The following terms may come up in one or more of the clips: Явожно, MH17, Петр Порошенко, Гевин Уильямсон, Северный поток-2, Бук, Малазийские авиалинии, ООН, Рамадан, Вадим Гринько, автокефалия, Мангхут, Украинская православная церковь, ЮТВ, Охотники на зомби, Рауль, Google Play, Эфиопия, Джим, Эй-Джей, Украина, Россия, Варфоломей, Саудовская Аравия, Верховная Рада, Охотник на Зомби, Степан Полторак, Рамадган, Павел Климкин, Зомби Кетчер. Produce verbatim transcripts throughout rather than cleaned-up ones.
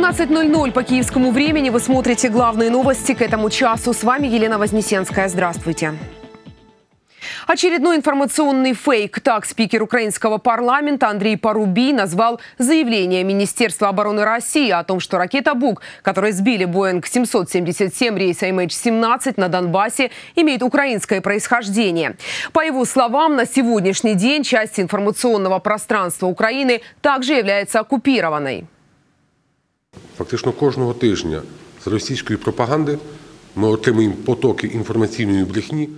семнадцать ноль-ноль по киевскому времени. Вы смотрите главные новости к этому часу. С вами Елена Вознесенская. Здравствуйте. Очередной информационный фейк. Так, спикер украинского парламента Андрей Парубий назвал заявление Министерства обороны России о том, что ракета «Бук», которой сбили Боинг семьсот семьдесят семь рейса эм эйч семнадцать на Донбассе, имеет украинское происхождение. По его словам, на сегодняшний день часть информационного пространства Украины также является оккупированной. Фактично кожного тижня с российской пропаганды мы отримуємо потоки информационной брехни.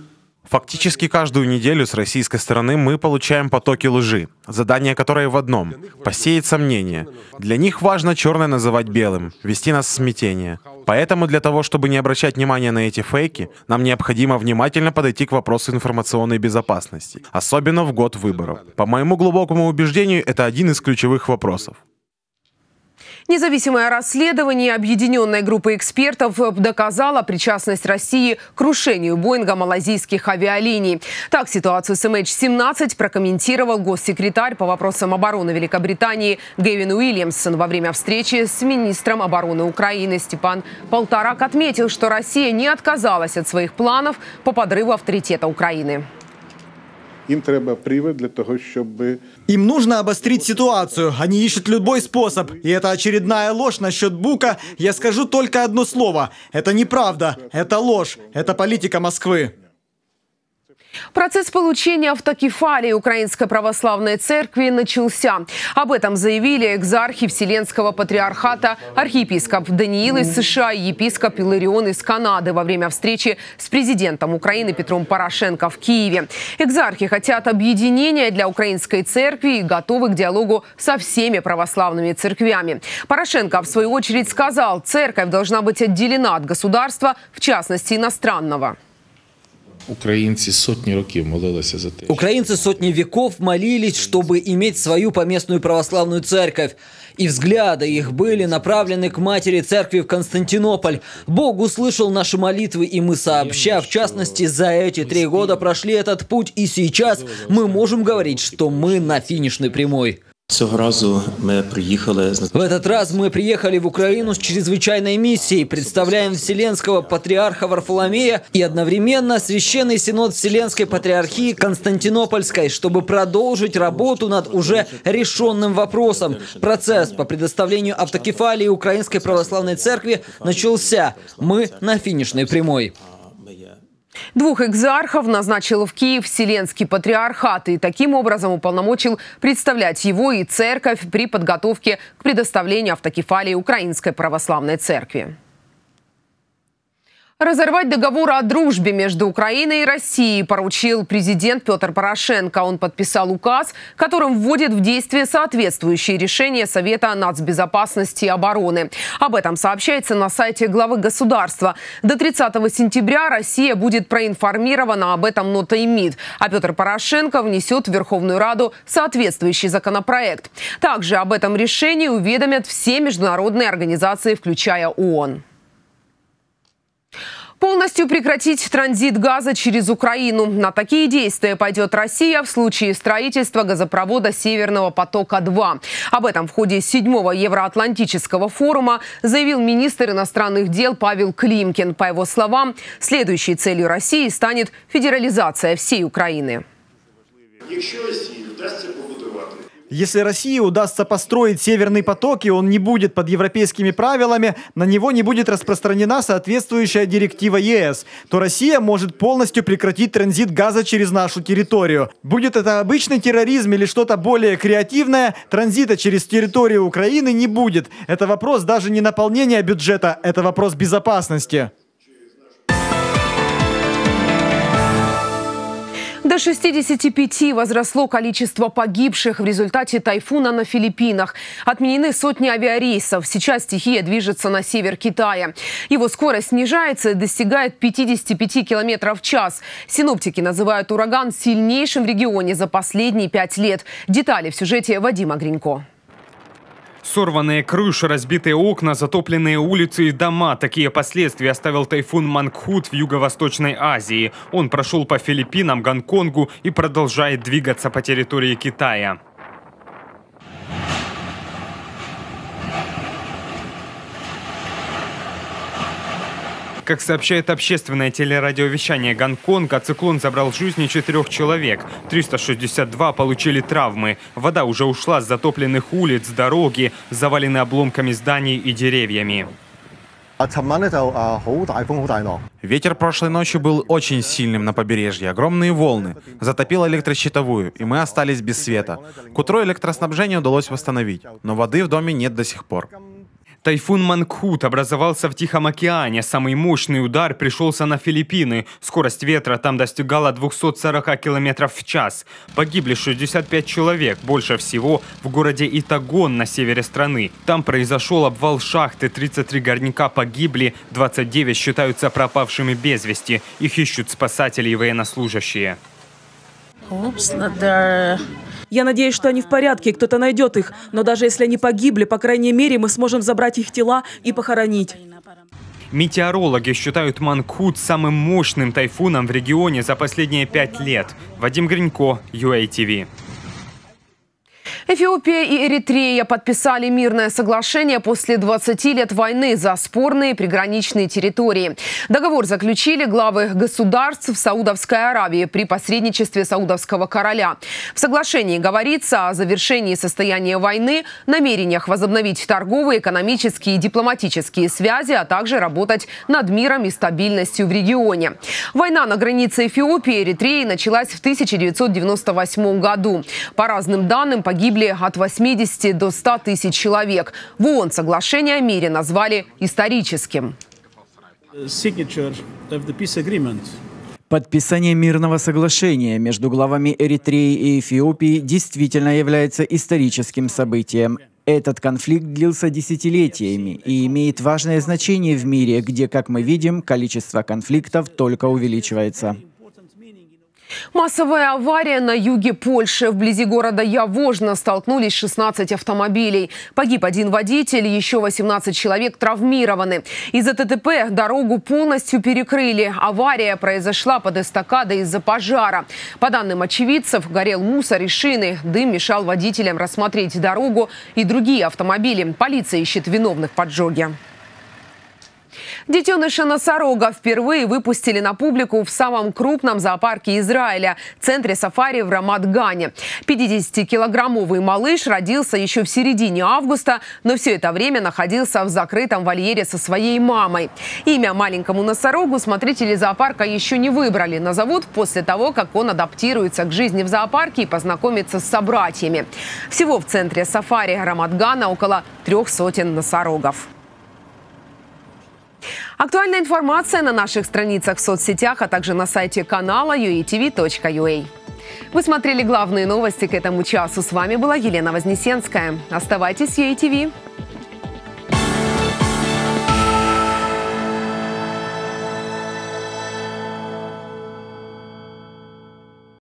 Фактически каждую неделю с российской стороны мы получаем потоки лжи, задание которой в одном – посеять сомнения. Для них важно черное называть белым, вести нас в смятение. Поэтому для того, чтобы не обращать внимания на эти фейки, нам необходимо внимательно подойти к вопросу информационной безопасности, особенно в год выборов. По моему глубокому убеждению, это один из ключевых вопросов. Независимое расследование объединенной группы экспертов доказало причастность России к крушению Боинга малазийских авиалиний. Так, ситуацию с эм эйч семнадцать прокомментировал госсекретарь по вопросам обороны Великобритании Гевин Уильямсон. Во время встречи с министром обороны Украины Степан Полторак отметил, что Россия не отказалась от своих планов по подрыву авторитета Украины. Им нужно обострить ситуацию. Они ищут любой способ. И это очередная ложь насчет Бука. Я скажу только одно слово. Это неправда. Это ложь. Это политика Москвы. Процесс получения автокефалии Украинской православной церкви начался. Об этом заявили экзархи Вселенского патриархата, архиепископ Даниил из США и епископ Иларион из Канады во время встречи с президентом Украины Петром Порошенко в Киеве. Экзархи хотят объединения для украинской церкви и готовы к диалогу со всеми православными церквями. Порошенко, в свою очередь, сказал, церковь должна быть отделена от государства, в частности иностранного. Украинцы сотни років молились за те. Украинцы сотни веков молились, чтобы иметь свою поместную православную церковь. И взгляды их были направлены к матери церкви в Константинополь. Бог услышал наши молитвы, и мы сообща, в частности, за эти три года прошли этот путь, и сейчас мы можем говорить, что мы на финишной прямой. В этот раз мы приехали в Украину с чрезвычайной миссией, представляем Вселенского патриарха Варфоломея и одновременно Священный Синод Вселенской Патриархии Константинопольской, чтобы продолжить работу над уже решенным вопросом. Процесс по предоставлению автокефалии Украинской Православной Церкви начался. Мы на финишной прямой. Двух экзархов назначил в Киев Вселенский патриархат и таким образом уполномочил представлять его и церковь при подготовке к предоставлению автокефалии Украинской православной церкви. Разорвать договор о дружбе между Украиной и Россией поручил президент Петр Порошенко. Он подписал указ, которым вводит в действие соответствующие решения Совета нацбезопасности и обороны. Об этом сообщается на сайте главы государства. До тридцатого сентября Россия будет проинформирована об этом нотой МИД, а Петр Порошенко внесет в Верховную Раду соответствующий законопроект. Также об этом решении уведомят все международные организации, включая ООН. Полностью прекратить транзит газа через Украину. На такие действия пойдет Россия в случае строительства газопровода «Северного потока-два». Об этом в ходе седьмого Евроатлантического форума заявил министр иностранных дел Павел Климкин. По его словам, следующей целью России станет федерализация всей Украины. Если России удастся построить «Северный поток», и он не будет под европейскими правилами, на него не будет распространена соответствующая директива ЕС, то Россия может полностью прекратить транзит газа через нашу территорию. Будет это обычный терроризм или что-то более креативное, транзита через территорию Украины не будет. Это вопрос даже не наполнения бюджета, это вопрос безопасности. До шестидесяти пяти возросло количество погибших в результате тайфуна на Филиппинах. Отменены сотни авиарейсов. Сейчас стихия движется на север Китая. Его скорость снижается и достигает пятидесяти пяти километров в час. Синоптики называют ураган сильнейшим в регионе за последние пять лет. Детали в сюжете Вадима Гринько. Сорванные крыши, разбитые окна, затопленные улицы и дома. Такие последствия оставил тайфун Мангхут в Юго-Восточной Азии. Он прошел по Филиппинам, Гонконгу и продолжает двигаться по территории Китая. Как сообщает общественное телерадиовещание Гонконга, циклон забрал жизни четырех человек. триста шестьдесят два получили травмы. Вода уже ушла с затопленных улиц, дороги, завалены обломками зданий и деревьями. Ветер прошлой ночью был очень сильным на побережье. Огромные волны. Затопило электрощитовую, и мы остались без света. К утру электроснабжение удалось восстановить, но воды в доме нет до сих пор. Тайфун Мангхут образовался в Тихом океане. Самый мощный удар пришелся на Филиппины. Скорость ветра там достигала двухсот сорока километров в час. Погибли шестьдесят пять человек, больше всего в городе Итагон на севере страны. Там произошел обвал шахты, тридцать три горняка погибли, двадцать девять считаются пропавшими без вести. Их ищут спасатели и военнослужащие. Я надеюсь, что они в порядке, кто-то найдет их. Но даже если они погибли, по крайней мере, мы сможем забрать их тела и похоронить. Метеорологи считают Мангхут самым мощным тайфуном в регионе за последние пять лет. Вадим Гринько, ю эй ти ви. Эфиопия и Эритрея подписали мирное соглашение после двадцати лет войны за спорные приграничные территории. Договор заключили главы государств в Саудовской Аравии при посредничестве саудовского короля. В соглашении говорится о завершении состояния войны, намерениях возобновить торговые, экономические и дипломатические связи, а также работать над миром и стабильностью в регионе. Война на границе Эфиопии и Эритреи началась в тысяча девятьсот девяносто восьмом году. По разным данным, погибли от восьмидесяти до ста тысяч человек. В ООН соглашение о мире назвали историческим. Подписание мирного соглашения между главами Эритреи и Эфиопии действительно является историческим событием. Этот конфликт длился десятилетиями и имеет важное значение в мире, где, как мы видим, количество конфликтов только увеличивается. Массовая авария на юге Польши. Вблизи города Явожно столкнулись шестнадцать автомобилей. Погиб один водитель, еще восемнадцать человек травмированы. Из-за ТТП дорогу полностью перекрыли. Авария произошла под эстакадой из-за пожара. По данным очевидцев, горел мусор и шины. Дым мешал водителям рассмотреть дорогу и другие автомобили. Полиция ищет виновных в поджоге. Детеныша носорога впервые выпустили на публику в самом крупном зоопарке Израиля – центре сафари в Рамадгане. пятидесятикилограммовый малыш родился еще в середине августа, но все это время находился в закрытом вольере со своей мамой. Имя маленькому носорогу смотрители зоопарка еще не выбрали. Назовут после того, как он адаптируется к жизни в зоопарке и познакомится с собратьями. Всего в центре сафари Рамадгана около трех сотен носорогов. Актуальная информация на наших страницах в соцсетях, а также на сайте канала ю эй ти ви точка ю эй. Вы смотрели главные новости к этому часу. С вами была Елена Вознесенская. Оставайтесь с ю эй ти ви.